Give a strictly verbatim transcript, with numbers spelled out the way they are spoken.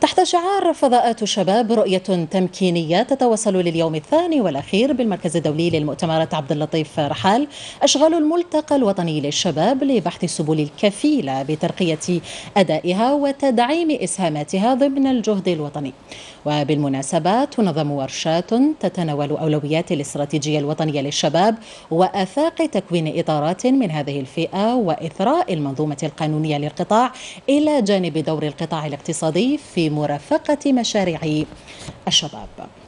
تحت شعار فضاءات الشباب رؤية تمكينية تتواصل لليوم الثاني والأخير بالمركز الدولي للمؤتمرات عبد اللطيف رحال أشغال الملتقى الوطني للشباب لبحث السبل الكفيلة بترقية أدائها وتدعيم إسهاماتها ضمن الجهد الوطني. وبالمناسبة تنظم ورشات تتناول أولويات الاستراتيجية الوطنية للشباب وآفاق تكوين إطارات من هذه الفئة وإثراء المنظومة القانونية للقطاع إلى جانب دور القطاع الاقتصادي في مرافقة مشاريع الشباب.